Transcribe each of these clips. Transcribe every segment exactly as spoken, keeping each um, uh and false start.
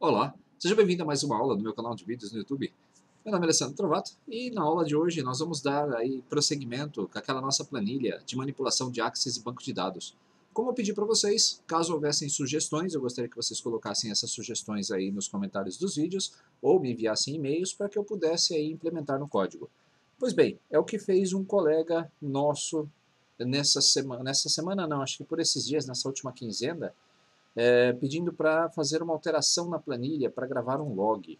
Olá, seja bem-vindo a mais uma aula do meu canal de vídeos no YouTube. Meu nome é Alessandro Trovato e na aula de hoje nós vamos dar aí prosseguimento com aquela nossa planilha de manipulação de Access e banco de dados. Como eu pedi para vocês, caso houvessem sugestões, eu gostaria que vocês colocassem essas sugestões aí nos comentários dos vídeos ou me enviassem e-mails para que eu pudesse aí implementar no código. Pois bem, é o que fez um colega nosso nessa semana, nessa semana não, acho que por esses dias, nessa última quinzena, é, pedindo para fazer uma alteração na planilha para gravar um log.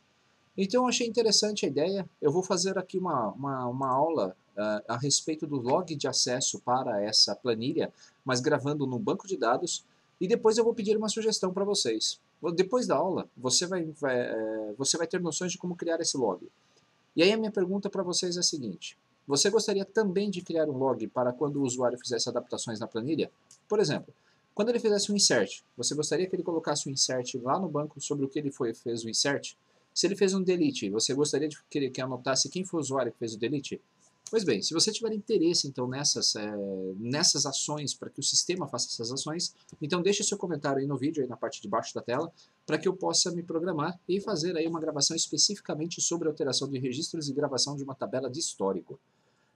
Então eu achei interessante a ideia, eu vou fazer aqui uma, uma, uma aula uh, a respeito do log de acesso para essa planilha, mas gravando no banco de dados, e depois eu vou pedir uma sugestão para vocês. Depois da aula, você vai, vai, é, você vai ter noções de como criar esse log. E aí a minha pergunta para vocês é a seguinte: você gostaria também de criar um log para quando o usuário fizesse adaptações na planilha? Por exemplo, quando ele fizesse um insert, você gostaria que ele colocasse um insert lá no banco sobre o que ele foi, fez o insert? Se ele fez um delete, você gostaria de que ele anotasse quem foi o usuário que fez o delete? Pois bem, se você tiver interesse então nessas, é, nessas ações, para que o sistema faça essas ações, então deixe seu comentário aí no vídeo, aí na parte de baixo da tela, para que eu possa me programar e fazer aí uma gravação especificamente sobre alteração de registros e gravação de uma tabela de histórico.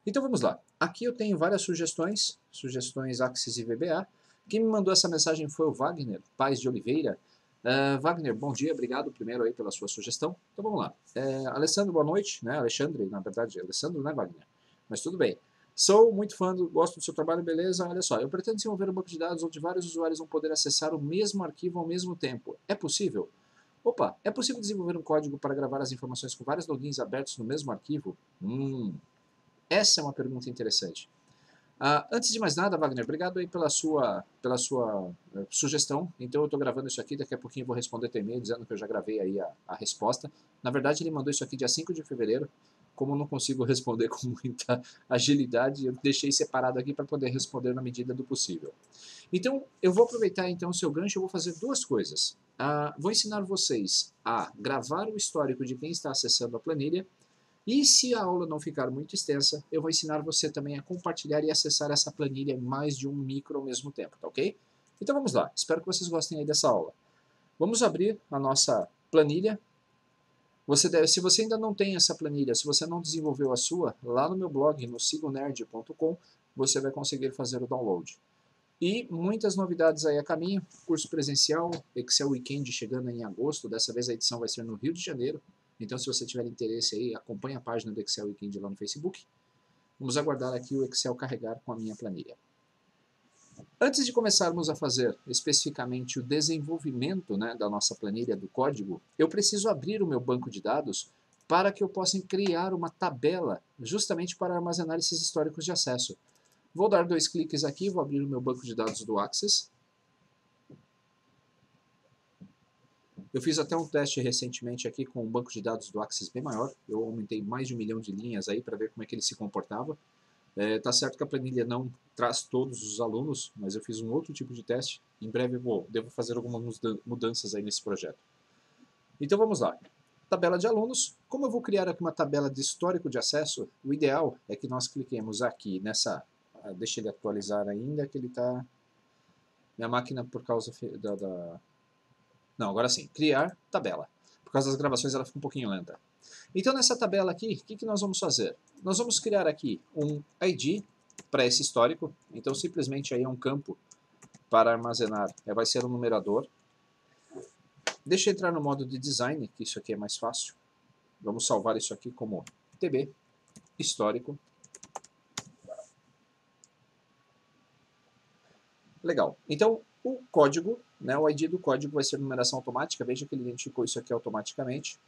Então vamos lá, aqui eu tenho várias sugestões, sugestões Access e V B A. Quem me mandou essa mensagem foi o Wagner Paz de Oliveira. Uh, Wagner, bom dia, obrigado primeiro aí pela sua sugestão. Então vamos lá, uh, Alessandro, boa noite, né, Alexandre, na verdade é Alessandro, né, Wagner? Mas tudo bem. Sou muito fã, do, gosto do seu trabalho, beleza? Olha só, eu pretendo desenvolver um banco de dados onde vários usuários vão poder acessar o mesmo arquivo ao mesmo tempo. É possível? Opa, é possível desenvolver um código para gravar as informações com vários logins abertos no mesmo arquivo? Hum, essa é uma pergunta interessante. Uh, antes de mais nada, Wagner, obrigado aí pela sua, pela sua uh, sugestão. Então eu estou gravando isso aqui, daqui a pouquinho eu vou responder teu e-mail dizendo que eu já gravei aí a, a resposta. Na verdade ele mandou isso aqui dia cinco de fevereiro, como eu não consigo responder com muita agilidade, eu deixei separado aqui para poder responder na medida do possível. Então eu vou aproveitar então o seu gancho, eu vou fazer duas coisas. Uh, vou ensinar vocês a gravar o histórico de quem está acessando a planilha. E se a aula não ficar muito extensa, eu vou ensinar você também a compartilhar e acessar essa planilha em mais de um micro ao mesmo tempo, tá ok? Então vamos lá, espero que vocês gostem aí dessa aula. Vamos abrir a nossa planilha. Você deve, se você ainda não tem essa planilha, se você não desenvolveu a sua, lá no meu blog, no sigonerd ponto com, você vai conseguir fazer o download. E muitas novidades aí a caminho, curso presencial, Excel Weekend chegando em agosto, dessa vez a edição vai ser no Rio de Janeiro. Então, se você tiver interesse aí, acompanhe a página do Excel Weekend lá no Facebook. Vamos aguardar aqui o Excel carregar com a minha planilha. Antes de começarmos a fazer especificamente o desenvolvimento, né, da nossa planilha do código, eu preciso abrir o meu banco de dados para que eu possa criar uma tabela justamente para armazenar esses históricos de acesso. Vou dar dois cliques aqui, vou abrir o meu banco de dados do Access. Eu fiz até um teste recentemente aqui com um banco de dados do Access bem maior. Eu aumentei mais de um milhão de linhas aí para ver como é que ele se comportava. É, tá certo que a planilha não traz todos os alunos, mas eu fiz um outro tipo de teste. Em breve eu vou, devo fazer algumas mudanças aí nesse projeto. Então vamos lá. Tabela de alunos. Como eu vou criar aqui uma tabela de histórico de acesso, o ideal é que nós cliquemos aqui nessa... Deixa ele atualizar ainda, que ele tá... Minha máquina, por causa da... da... Não, agora sim, criar tabela. Por causa das gravações ela fica um pouquinho lenta. Então nessa tabela aqui, o que, que nós vamos fazer? Nós vamos criar aqui um I D para esse histórico. Então simplesmente aí é um campo para armazenar, vai ser um numerador. Deixa eu entrar no modo de design, que isso aqui é mais fácil. Vamos salvar isso aqui como T B, histórico. Legal, então... O código, né, o I D do código vai ser numeração automática, veja que ele identificou isso aqui automaticamente.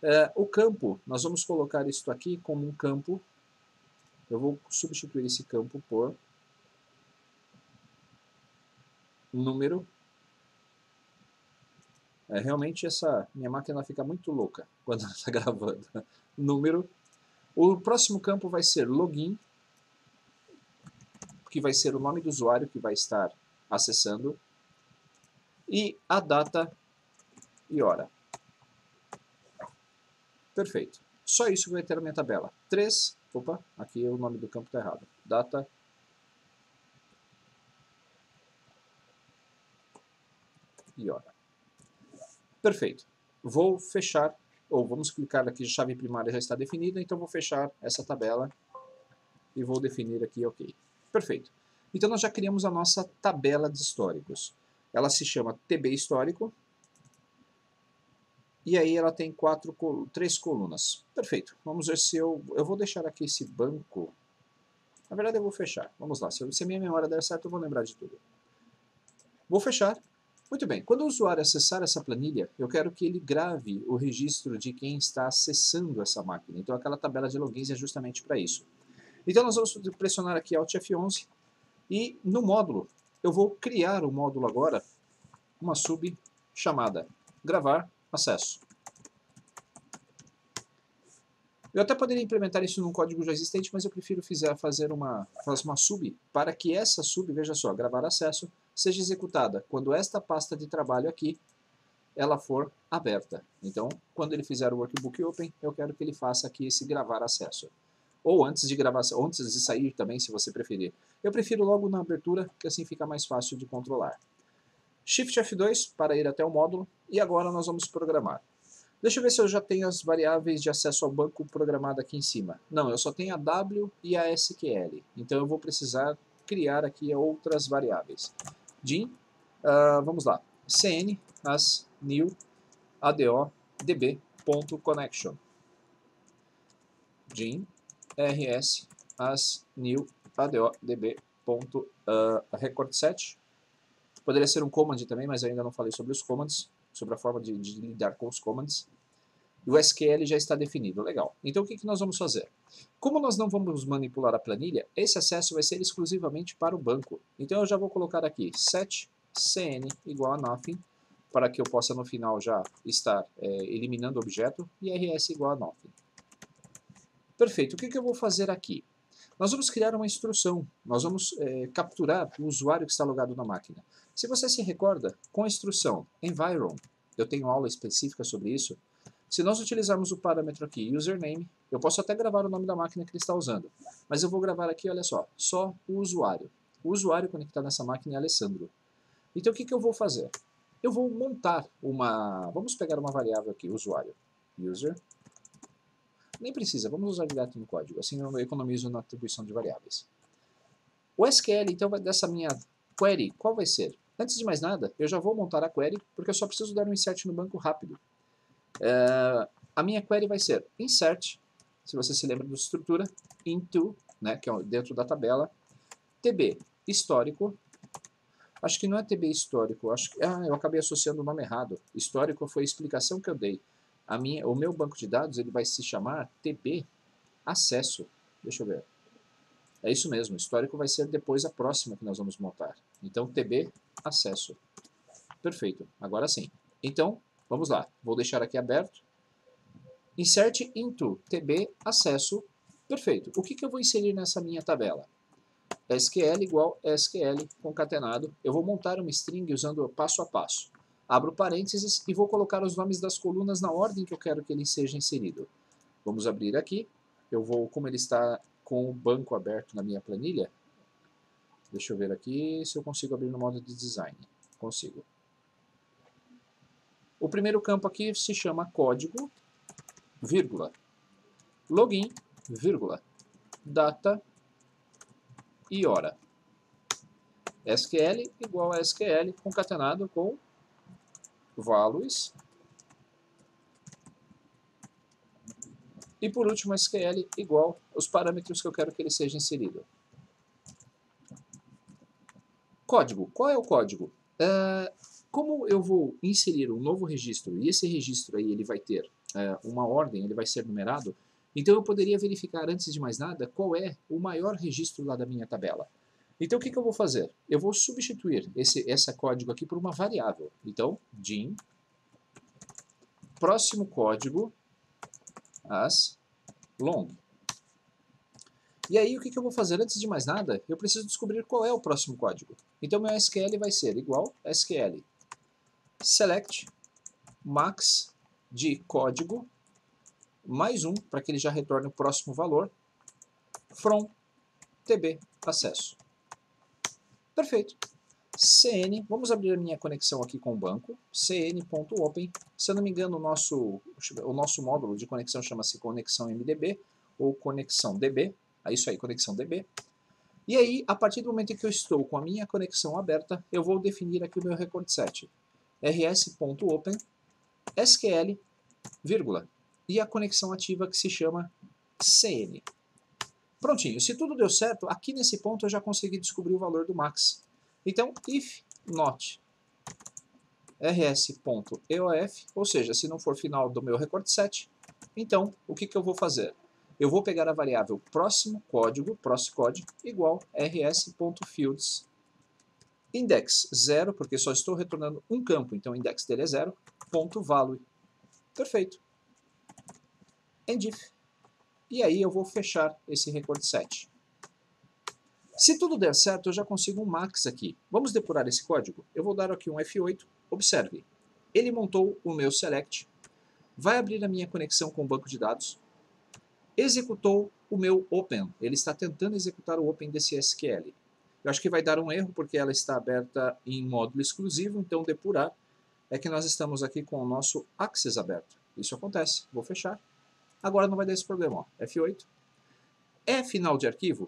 É, o campo, nós vamos colocar isso aqui como um campo. Eu vou substituir esse campo por número. É, realmente essa minha máquina fica muito louca quando ela está gravando. Número. O próximo campo vai ser login, que vai ser o nome do usuário que vai estar acessando, e a data e hora. Perfeito. Só isso que vai ter na minha tabela. três, opa, aqui o nome do campo está errado. Data piora. Perfeito. Vou fechar, ou vamos clicar aqui, a chave primária já está definida, então vou fechar essa tabela e vou definir aqui OK. Perfeito. Então nós já criamos a nossa tabela de históricos. Ela se chama T B histórico, e aí ela tem quatro, três colunas. Perfeito. Vamos ver se eu... Eu vou deixar aqui esse banco. Na verdade eu vou fechar. Vamos lá. Se a minha memória der certo, eu vou lembrar de tudo. Vou fechar. Muito bem. Quando o usuário acessar essa planilha, eu quero que ele grave o registro de quem está acessando essa máquina. Então aquela tabela de logins é justamente para isso. Então nós vamos pressionar aqui Alt F onze e no módulo, eu vou criar o módulo agora, uma sub chamada gravar acesso. Eu até poderia implementar isso num código já existente, mas eu prefiro fizer, fazer uma, fazer uma sub para que essa sub, veja só, gravar acesso, seja executada quando esta pasta de trabalho aqui ela for aberta. Então, quando ele fizer o workbook open, eu quero que ele faça aqui esse gravar acesso. Ou antes de gravar, ou antes de sair também, se você preferir. Eu prefiro logo na abertura, que assim fica mais fácil de controlar. Shift F dois para ir até o módulo, e agora nós vamos programar. Deixa eu ver se eu já tenho as variáveis de acesso ao banco programada aqui em cima. Não, eu só tenho a W e a S Q L, então eu vou precisar criar aqui outras variáveis. Din, uh, vamos lá, cn as new ado db.connection. Din rs as new ado db. Uh, record set. Poderia ser um command também, mas ainda não falei sobre os commands, sobre a forma de, de lidar com os commands. E o S Q L já está definido, legal. Então o que, que nós vamos fazer? Como nós não vamos manipular a planilha, esse acesso vai ser exclusivamente para o banco. Então eu já vou colocar aqui set cn igual a nothing, para que eu possa no final já estar é, eliminando o objeto, e rs igual a nothing. Perfeito, o que, que eu vou fazer aqui? Nós vamos criar uma instrução, nós vamos é, capturar o usuário que está logado na máquina. Se você se recorda, com a instrução ENVIRON, eu tenho aula específica sobre isso, se nós utilizarmos o parâmetro aqui username, eu posso até gravar o nome da máquina que ele está usando, mas eu vou gravar aqui, olha só, só o usuário. O usuário conectado nessa máquina é Alessandro. Então o que, que eu vou fazer? Eu vou montar uma... Vamos pegar uma variável aqui, usuário, user. Nem precisa, vamos usar direto no código, assim eu economizo na atribuição de variáveis. O S Q L, então, dessa minha query, qual vai ser? Antes de mais nada, eu já vou montar a query, porque eu só preciso dar um insert no banco rápido. Uh, a minha query vai ser insert, se você se lembra da estrutura, into, né, que é dentro da tabela, tb histórico, acho que não é tb histórico, acho que, ah, eu acabei associando o nome errado, histórico foi a explicação que eu dei. A minha, o meu banco de dados ele vai se chamar T B acesso. Deixa eu ver. É isso mesmo, o histórico vai ser depois a próxima que nós vamos montar. Então, T B acesso. Perfeito, agora sim. Então, vamos lá. Vou deixar aqui aberto. Insert into T B acesso. Perfeito. O que, que eu vou inserir nessa minha tabela? S Q L igual S Q L concatenado. Eu vou montar uma string usando passo a passo. Abro parênteses e vou colocar os nomes das colunas na ordem que eu quero que ele seja inserido. Vamos abrir aqui. Eu vou, como ele está com o banco aberto na minha planilha, deixa eu ver aqui se eu consigo abrir no modo de design. Consigo. O primeiro campo aqui se chama código, vírgula, login, vírgula, data e hora. S Q L igual a S Q L concatenado com values, e por último S Q L igual os parâmetros que eu quero que ele seja inserido. Código. Qual é o código? É, como eu vou inserir um novo registro, e esse registro aí ele vai ter é, uma ordem, ele vai ser numerado, então eu poderia verificar antes de mais nada qual é o maior registro lá da minha tabela. Então o que, que eu vou fazer? Eu vou substituir esse, esse código aqui por uma variável. Então, din, próximo código, as long. E aí o que, que eu vou fazer? Antes de mais nada, eu preciso descobrir qual é o próximo código. Então meu S Q L vai ser igual S Q L select max de código, mais um, para que ele já retorne o próximo valor, from tb acesso. Perfeito. cn, vamos abrir a minha conexão aqui com o banco, cn.open, se eu não me engano o nosso, o nosso módulo de conexão chama-se conexão M D B, ou conexão D B, é isso aí, conexão D B, e aí a partir do momento em que eu estou com a minha conexão aberta, eu vou definir aqui o meu record set, rs.open, sql, vírgula, e a conexão ativa que se chama cn. Prontinho, se tudo deu certo, aqui nesse ponto eu já consegui descobrir o valor do max. Então, if not rs.eof, ou seja, se não for final do meu record set, então o que, que eu vou fazer? Eu vou pegar a variável próximo código, próximo código, igual rs.fields, index zero, porque só estou retornando um campo, então o index dele é zero, ponto value. Perfeito. End if. E aí eu vou fechar esse record set. Se tudo der certo, eu já consigo um max aqui. Vamos depurar esse código? Eu vou dar aqui um F oito. Observe, ele montou o meu select, vai abrir a minha conexão com o banco de dados, executou o meu open. Ele está tentando executar o open desse S Q L. Eu acho que vai dar um erro porque ela está aberta em módulo exclusivo, então depurar é que nós estamos aqui com o nosso Access aberto. Isso acontece. Vou fechar. Agora não vai dar esse problema, ó. F oito. É final de arquivo?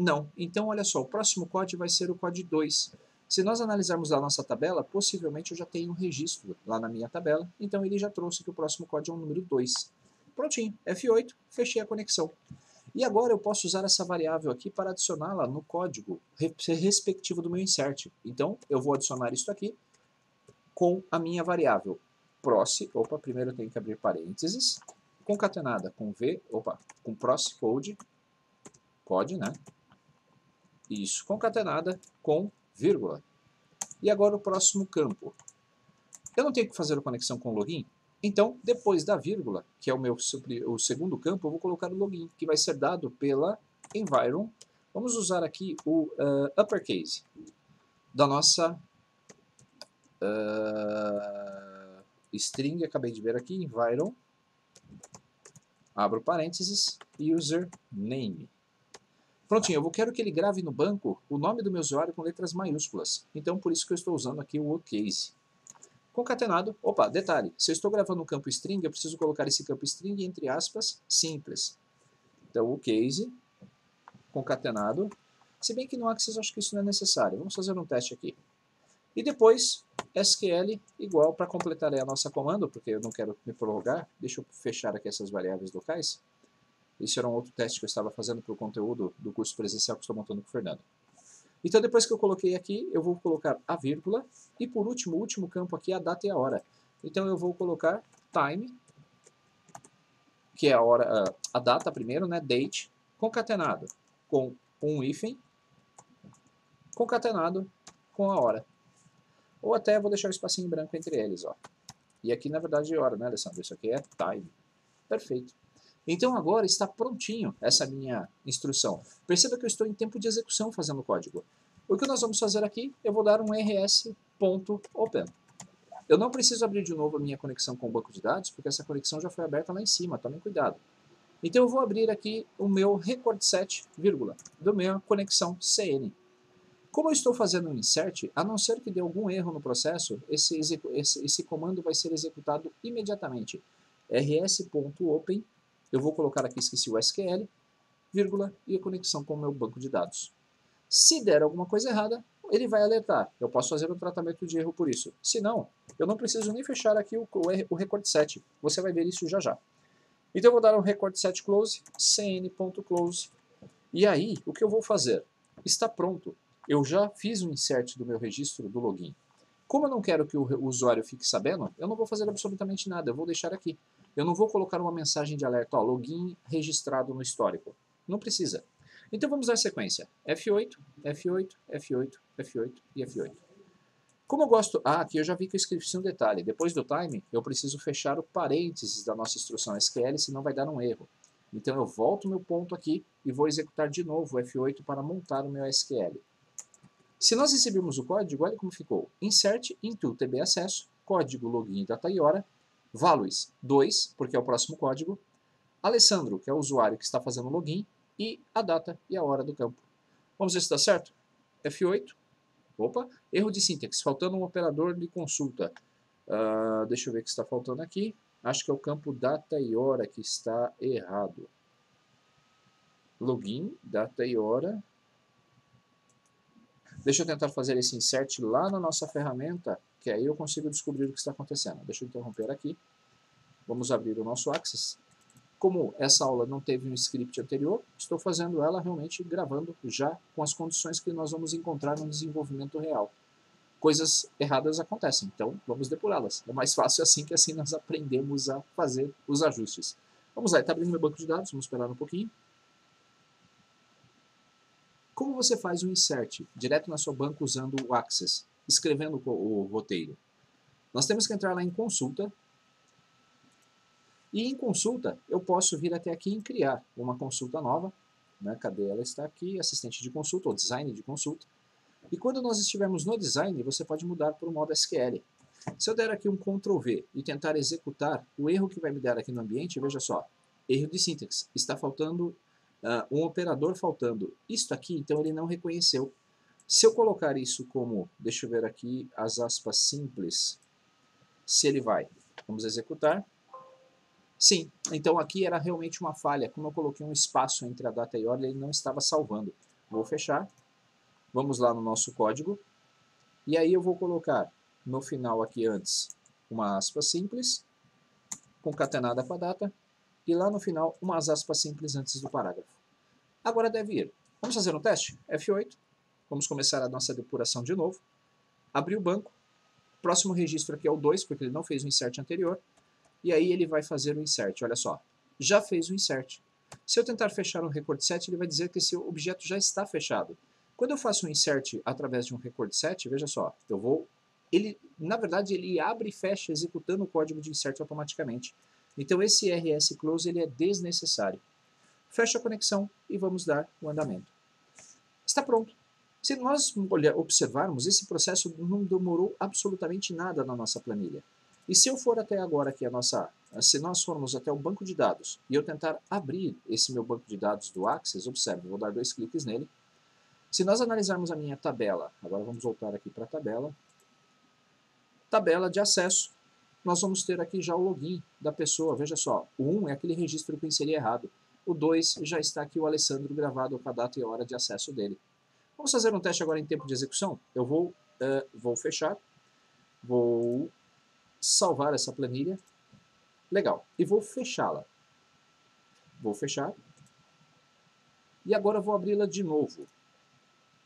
Não. Então, olha só, o próximo código vai ser o código dois. Se nós analisarmos a nossa tabela, possivelmente eu já tenho um registro lá na minha tabela, então ele já trouxe que o próximo código é o número dois. Prontinho, F oito, fechei a conexão. E agora eu posso usar essa variável aqui para adicioná-la no código respectivo do meu insert. Então, eu vou adicionar isso aqui com a minha variável proc, opa, primeiro eu tenho que abrir parênteses, concatenada com v, opa, com proc code, code, né? Isso, concatenada com vírgula. E agora o próximo campo. Eu não tenho que fazer a conexão com o login? Então, depois da vírgula, que é o meu o segundo campo, eu vou colocar o login, que vai ser dado pela ENVIRON. Vamos usar aqui o uh, uppercase da nossa uh, string, acabei de ver aqui, ENVIRON. Abro parênteses, username. Prontinho, eu quero que ele grave no banco o nome do meu usuário com letras maiúsculas. Então, por isso que eu estou usando aqui o ocase. Concatenado, opa, detalhe, se eu estou gravando no campo string, eu preciso colocar esse campo string entre aspas simples. Então, ocase, concatenado. Se bem que no Access eu acho que isso não é necessário. Vamos fazer um teste aqui. E depois, S Q L igual, para completar a nossa comando, porque eu não quero me prolongar, deixa eu fechar aqui essas variáveis locais. Esse era um outro teste que eu estava fazendo para o conteúdo do curso presencial que estou montando com o Fernando. Então, depois que eu coloquei aqui, eu vou colocar a vírgula, e por último, o último campo aqui é a data e a hora. Então, eu vou colocar time, que é a, hora, a data primeiro, né, date, concatenado com um hífen, concatenado com a hora. Ou até vou deixar um espacinho branco entre eles, ó. E aqui, na verdade, é hora, né, Alessandro? Isso aqui é time. Perfeito. Então, agora está prontinho essa minha instrução. Perceba que eu estou em tempo de execução fazendo o código. O que nós vamos fazer aqui, eu vou dar um rs.open. Eu não preciso abrir de novo a minha conexão com o banco de dados, porque essa conexão já foi aberta lá em cima, tomem cuidado. Então, eu vou abrir aqui o meu record set, vírgula, do meu conexão cn. Como eu estou fazendo um insert, a não ser que dê algum erro no processo, esse, esse, esse comando vai ser executado imediatamente. rs.open, eu vou colocar aqui, esqueci o S Q L, vírgula, e a conexão com o meu banco de dados. Se der alguma coisa errada, ele vai alertar. Eu posso fazer um tratamento de erro por isso. Se não, eu não preciso nem fechar aqui o, o record set. Você vai ver isso já já. Então eu vou dar um record set close, cn.close. E aí, o que eu vou fazer? Está pronto. Eu já fiz um insert do meu registro do login. Como eu não quero que o usuário fique sabendo, eu não vou fazer absolutamente nada. Eu vou deixar aqui. Eu não vou colocar uma mensagem de alerta, ó, login registrado no histórico. Não precisa. Então vamos dar sequência. F oito, F oito, F oito, F oito e F oito. Como eu gosto... Ah, aqui eu já vi que eu esqueci um detalhe. Depois do time, eu preciso fechar o parênteses da nossa instrução S Q L, senão vai dar um erro. Então eu volto o meu ponto aqui e vou executar de novo o F oito para montar o meu S Q L. Se nós recebemos o código, olha como ficou. Insert into tbacesso, código login data e hora, values dois, porque é o próximo código, Alessandro, que é o usuário que está fazendo o login, e a data e a hora do campo. Vamos ver se dá certo? F oito, Opa, erro de síntese, faltando um operador de consulta. Uh, deixa eu ver o que está faltando aqui. Acho que é o campo data e hora que está errado. Login, data e hora. Deixa eu tentar fazer esse insert lá na nossa ferramenta, que aí eu consigo descobrir o que está acontecendo. Deixa eu interromper aqui. Vamos abrir o nosso Access. Como essa aula não teve um script anterior, estou fazendo ela realmente gravando já com as condições que nós vamos encontrar no desenvolvimento real. Coisas erradas acontecem, então vamos depurá-las. É mais fácil assim, que assim nós aprendemos a fazer os ajustes. Vamos lá, está abrindo meu banco de dados, vamos esperar um pouquinho. Como você faz o insert direto na sua banca usando o Access, escrevendo o roteiro? Nós temos que entrar lá em consulta. E em consulta, eu posso vir até aqui e criar uma consulta nova. Né? Cadê ela? Está aqui, assistente de consulta, ou design de consulta. E quando nós estivermos no design, você pode mudar para o modo S Q L. Se eu der aqui um control V e tentar executar, o erro que vai me dar aqui no ambiente, veja só, erro de síntese. Está faltando uh, um operador faltando. Isto aqui, então, ele não reconheceu. Se eu colocar isso como, deixa eu ver aqui, as aspas simples, se ele vai, vamos executar. Sim, então aqui era realmente uma falha. Como eu coloquei um espaço entre a data e a hora, ele não estava salvando. Vou fechar. Vamos lá no nosso código. E aí eu vou colocar no final aqui antes uma aspa simples, concatenada com a data, e lá no final umas aspas simples antes do parágrafo. Agora deve ir. Vamos fazer um teste? F oito. Vamos começar a nossa depuração de novo. Abrir o banco. Próximo registro aqui é o dois, porque ele não fez o insert anterior. E aí ele vai fazer o insert, olha só, já fez o insert. Se eu tentar fechar um record set, ele vai dizer que esse objeto já está fechado. Quando eu faço um insert através de um record set, veja só, eu vou, ele, na verdade ele abre e fecha executando o código de insert automaticamente. Então esse R S close ele é desnecessário. Fecha a conexão e vamos dar o andamento. Está pronto. Se nós observarmos, esse processo não demorou absolutamente nada na nossa planilha. E se eu for até agora aqui a nossa, se nós formos até o banco de dados e eu tentar abrir esse meu banco de dados do Access, observe, vou dar dois cliques nele. Se nós analisarmos a minha tabela, agora vamos voltar aqui para a tabela, tabela de acesso, nós vamos ter aqui já o login da pessoa, veja só, o um é aquele registro que eu inseri errado, o dois já está aqui o Alessandro gravado com a data e a hora de acesso dele. Vamos fazer um teste agora em tempo de execução? Eu vou, uh, vou fechar, vou... salvar essa planilha, legal, e vou fechá-la, vou fechar, e agora vou abri-la de novo,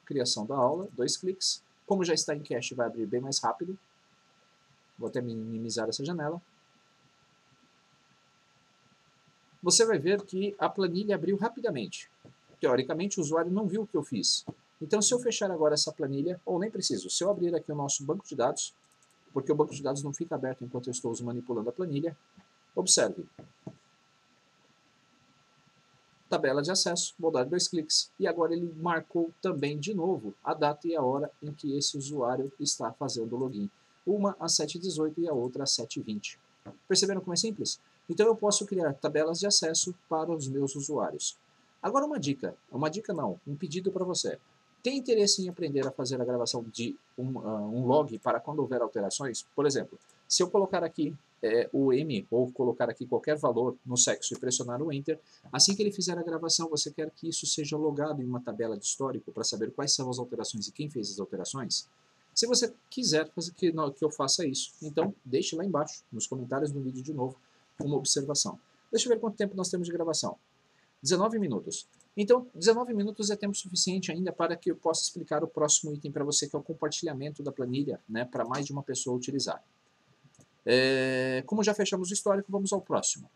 criação da aula, dois cliques, como já está em cache vai abrir bem mais rápido, vou até minimizar essa janela, você vai ver que a planilha abriu rapidamente, teoricamente o usuário não viu o que eu fiz, então se eu fechar agora essa planilha, ou nem preciso, se eu abrir aqui o nosso banco de dados, porque o banco de dados não fica aberto enquanto eu estou manipulando a planilha. Observe. Tabela de acesso, vou dar dois cliques. E agora ele marcou também de novo a data e a hora em que esse usuário está fazendo o login. Uma às sete e dezoito e a outra às sete e vinte. Perceberam como é simples? Então eu posso criar tabelas de acesso para os meus usuários. Agora uma dica, uma dica não, um pedido para você. Tem interesse em aprender a fazer a gravação de um, uh, um log para quando houver alterações? Por exemplo, se eu colocar aqui é, o M ou colocar aqui qualquer valor no sexo e pressionar o Enter, assim que ele fizer a gravação, você quer que isso seja logado em uma tabela de histórico para saber quais são as alterações e quem fez as alterações? Se você quiser fazer que, não, que eu faça isso, então deixe lá embaixo, nos comentários do vídeo de novo, uma observação. Deixa eu ver quanto tempo nós temos de gravação. dezenove minutos. Então, dezenove minutos é tempo suficiente ainda para que eu possa explicar o próximo item para você, que é o compartilhamento da planilha, né, para mais de uma pessoa utilizar. É, como já fechamos o histórico, vamos ao próximo.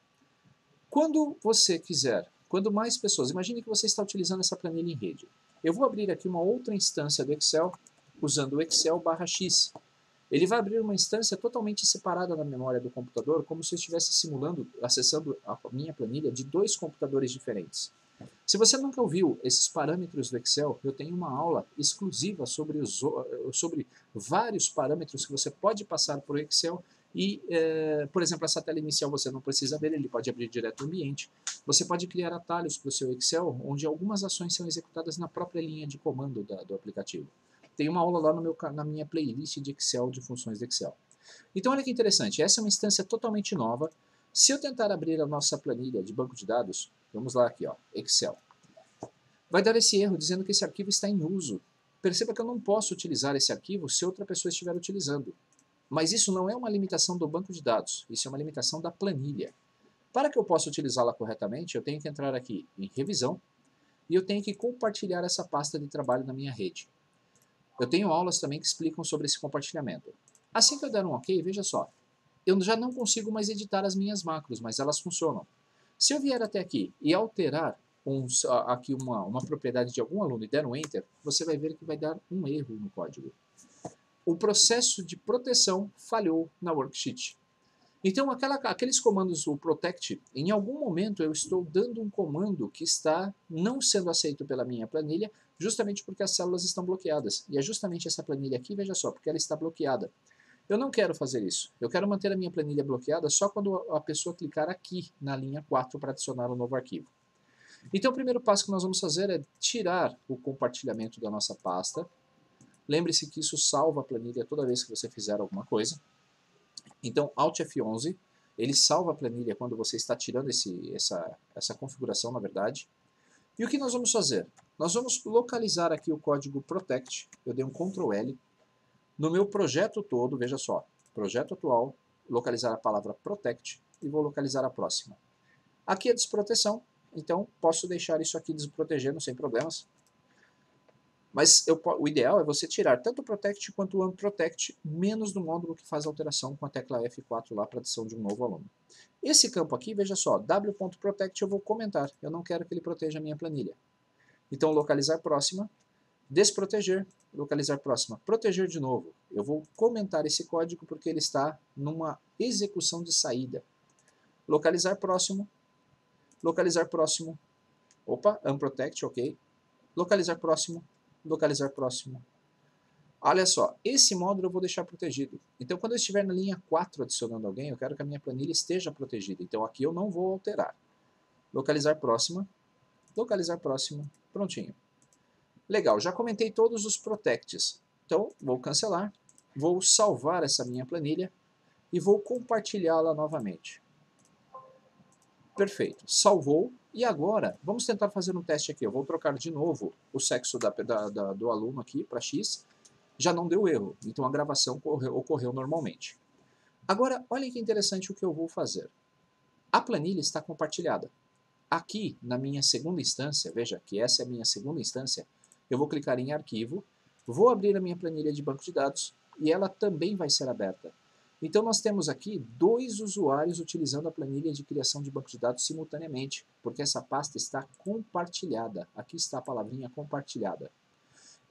Quando você quiser, quando mais pessoas, imagine que você está utilizando essa planilha em rede. Eu vou abrir aqui uma outra instância do Excel, usando o Excel barra X. Ele vai abrir uma instância totalmente separada na memória do computador, como se eu estivesse simulando, acessando a minha planilha de dois computadores diferentes. Se você nunca ouviu esses parâmetros do Excel, eu tenho uma aula exclusiva sobre, os, sobre vários parâmetros que você pode passar por Excel e, é, por exemplo, essa tela inicial você não precisa ver, ele pode abrir direto o ambiente. Você pode criar atalhos para o seu Excel, onde algumas ações são executadas na própria linha de comando da, do aplicativo. Tem uma aula lá no meu, na minha playlist de Excel, de funções de Excel. Então olha que interessante, essa é uma instância totalmente nova. Se eu tentar abrir a nossa planilha de banco de dados, vamos lá aqui, ó, Excel, vai dar esse erro dizendo que esse arquivo está em uso. Perceba que eu não posso utilizar esse arquivo se outra pessoa estiver utilizando. Mas isso não é uma limitação do banco de dados, isso é uma limitação da planilha. Para que eu possa utilizá-la corretamente, eu tenho que entrar aqui em revisão e eu tenho que compartilhar essa pasta de trabalho na minha rede. Eu tenho aulas também que explicam sobre esse compartilhamento. Assim que eu der um OK, veja só, eu já não consigo mais editar as minhas macros, mas elas funcionam. Se eu vier até aqui e alterar um, aqui uma, uma propriedade de algum aluno e der um Enter, você vai ver que vai dar um erro no código. O processo de proteção falhou na worksheet. Então aquela, aqueles comandos, o protect, em algum momento eu estou dando um comando que está não sendo aceito pela minha planilha, justamente porque as células estão bloqueadas. E é justamente essa planilha aqui, veja só, porque ela está bloqueada. Eu não quero fazer isso. Eu quero manter a minha planilha bloqueada só quando a pessoa clicar aqui na linha quatro para adicionar um novo arquivo. Então o primeiro passo que nós vamos fazer é tirar o compartilhamento da nossa pasta. Lembre-se que isso salva a planilha toda vez que você fizer alguma coisa. Então Alt F onze, ele salva a planilha quando você está tirando esse, essa, essa configuração, na verdade. E o que nós vamos fazer? Nós vamos localizar aqui o código Protect. Eu dei um control L. No meu projeto todo, veja só, projeto atual, localizar a palavra Protect e vou localizar a próxima. Aqui é desproteção, então posso deixar isso aqui desprotegendo sem problemas. Mas eu, o ideal é você tirar tanto o Protect quanto o Unprotect, menos do módulo que faz alteração com a tecla F quatro lá para adição de um novo aluno. Esse campo aqui, veja só, W ponto protect eu vou comentar, eu não quero que ele proteja a minha planilha. Então localizar próxima, desproteger, localizar próxima, proteger de novo. Eu vou comentar esse código porque ele está numa execução de saída. Localizar próximo, localizar próximo, opa, unprotect, ok. Localizar próximo, localizar próximo. Olha só, esse módulo eu vou deixar protegido. Então quando eu estiver na linha quatro adicionando alguém, eu quero que a minha planilha esteja protegida. Então aqui eu não vou alterar. Localizar próxima, localizar próximo, prontinho. Legal, já comentei todos os protects. Então, vou cancelar, vou salvar essa minha planilha e vou compartilhá-la novamente. Perfeito, salvou. E agora, vamos tentar fazer um teste aqui. Eu vou trocar de novo o sexo da, da, da, do aluno aqui para X. Já não deu erro, então a gravação ocorreu, ocorreu normalmente. Agora, olha que interessante o que eu vou fazer. A planilha está compartilhada. Aqui, na minha segunda instância, veja que essa é a minha segunda instância, eu vou clicar em arquivo, vou abrir a minha planilha de banco de dados e ela também vai ser aberta. Então nós temos aqui dois usuários utilizando a planilha de criação de banco de dados simultaneamente, porque essa pasta está compartilhada. Aqui está a palavrinha compartilhada.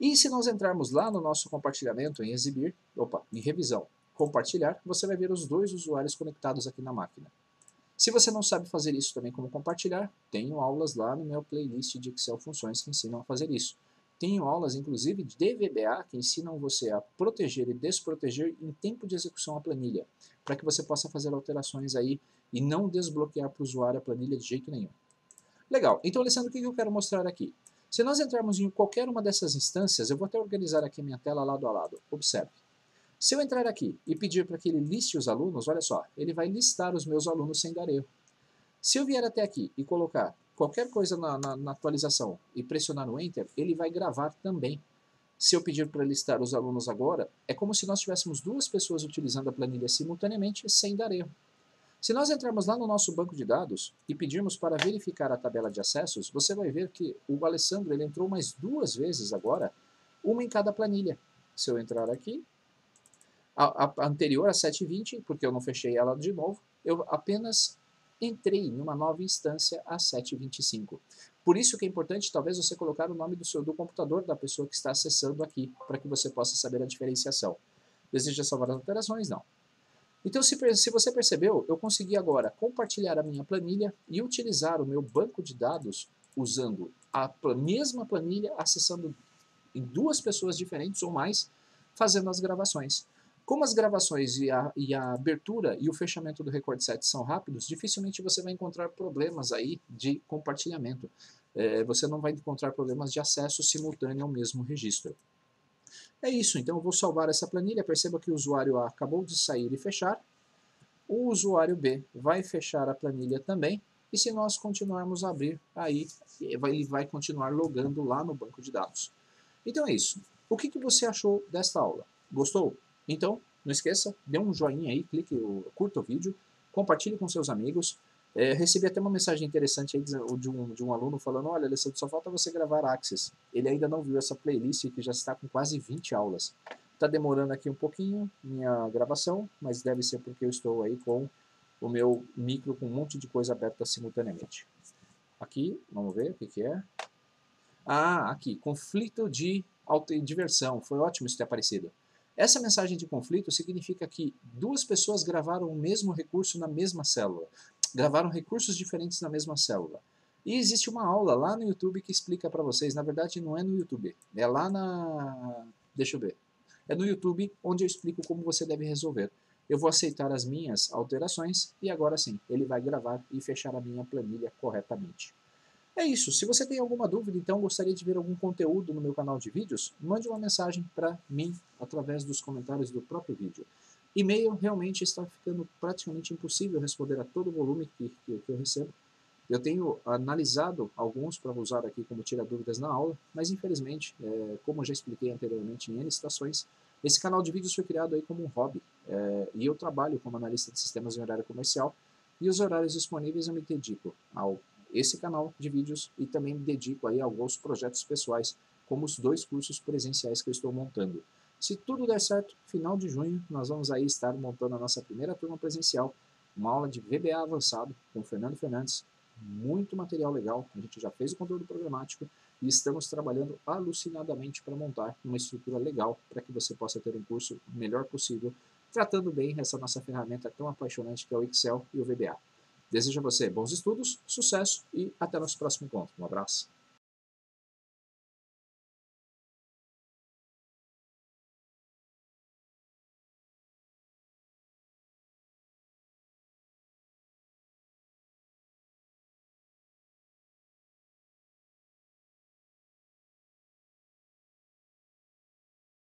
E se nós entrarmos lá no nosso compartilhamento em exibir, opa, em revisão, compartilhar, você vai ver os dois usuários conectados aqui na máquina. Se você não sabe fazer isso também como compartilhar, tenho aulas lá no meu playlist de Excel Funções que ensinam a fazer isso. Tenho aulas, inclusive, de D V B A que ensinam você a proteger e desproteger em tempo de execução a planilha, para que você possa fazer alterações aí e não desbloquear para o usuário a planilha de jeito nenhum. Legal, então, Alessandro, o que eu quero mostrar aqui? Se nós entrarmos em qualquer uma dessas instâncias, eu vou até organizar aqui a minha tela lado a lado, observe. Se eu entrar aqui e pedir para que ele liste os alunos, olha só, ele vai listar os meus alunos sem dar erro. Se eu vier até aqui e colocar qualquer coisa na, na, na atualização e pressionar no Enter, ele vai gravar também. Se eu pedir para listar os alunos agora, é como se nós tivéssemos duas pessoas utilizando a planilha simultaneamente sem dar erro. Se nós entrarmos lá no nosso banco de dados e pedirmos para verificar a tabela de acessos, você vai ver que o Alessandro ele entrou mais duas vezes agora, uma em cada planilha. Se eu entrar aqui, a, a anterior a sete vinte, porque eu não fechei ela de novo, eu apenas entrei numa nova instância a sete vinte e cinco. Por isso que é importante talvez você colocar o nome do, seu, do computador da pessoa que está acessando aqui, para que você possa saber a diferenciação. Deseja salvar as alterações? Não. Então, se, se você percebeu, eu consegui agora compartilhar a minha planilha e utilizar o meu banco de dados usando a mesma planilha, acessando em duas pessoas diferentes ou mais, fazendo as gravações. Como as gravações e a, e a abertura e o fechamento do record set são rápidos, dificilmente você vai encontrar problemas aí de compartilhamento. É, você não vai encontrar problemas de acesso simultâneo ao mesmo registro. É isso, então eu vou salvar essa planilha, perceba que o usuário A acabou de sair e fechar, o usuário B vai fechar a planilha também, e se nós continuarmos a abrir, aí ele vai continuar logando lá no banco de dados. Então é isso. O que, que você achou desta aula? Gostou? Então, não esqueça, dê um joinha aí, clique, curta o vídeo, compartilhe com seus amigos. É, recebi até uma mensagem interessante aí de um, de um aluno falando, olha Alessandro, só falta você gravar a Access. Ele ainda não viu essa playlist que já está com quase vinte aulas. Está demorando aqui um pouquinho minha gravação, mas deve ser porque eu estou aí com o meu micro com um monte de coisa aberta simultaneamente. Aqui, vamos ver o que, que é. Ah, aqui, conflito de autodiversão. Foi ótimo isso ter aparecido. Essa mensagem de conflito significa que duas pessoas gravaram o mesmo recurso na mesma célula. Gravaram recursos diferentes na mesma célula. E existe uma aula lá no YouTube que explica para vocês. Na verdade, não é no YouTube. É lá na... Deixa eu ver. É no YouTube onde eu explico como você deve resolver. Eu vou aceitar as minhas alterações e agora sim, ele vai gravar e fechar a minha planilha corretamente. É isso. Se você tem alguma dúvida, então gostaria de ver algum conteúdo no meu canal de vídeos, mande uma mensagem para mim através dos comentários do próprio vídeo. E-mail realmente está ficando praticamente impossível responder a todo o volume que, que, que eu recebo. Eu tenho analisado alguns para usar aqui como tira dúvidas na aula, mas infelizmente, é, como eu já expliquei anteriormente em N citações, esse canal de vídeos foi criado aí como um hobby, é, e eu trabalho como analista de sistemas em horário comercial, e os horários disponíveis eu me dedico ao esse canal de vídeos e também me dedico aí a alguns projetos pessoais, como os dois cursos presenciais que eu estou montando. Se tudo der certo, final de junho, nós vamos aí estar montando a nossa primeira turma presencial, uma aula de V B A avançado com o Fernando Fernandes, muito material legal, a gente já fez o conteúdo programático e estamos trabalhando alucinadamente para montar uma estrutura legal para que você possa ter um curso melhor possível, tratando bem essa nossa ferramenta tão apaixonante que é o Excel e o V B A. Desejo a você bons estudos, sucesso e até nosso próximo encontro. Um abraço.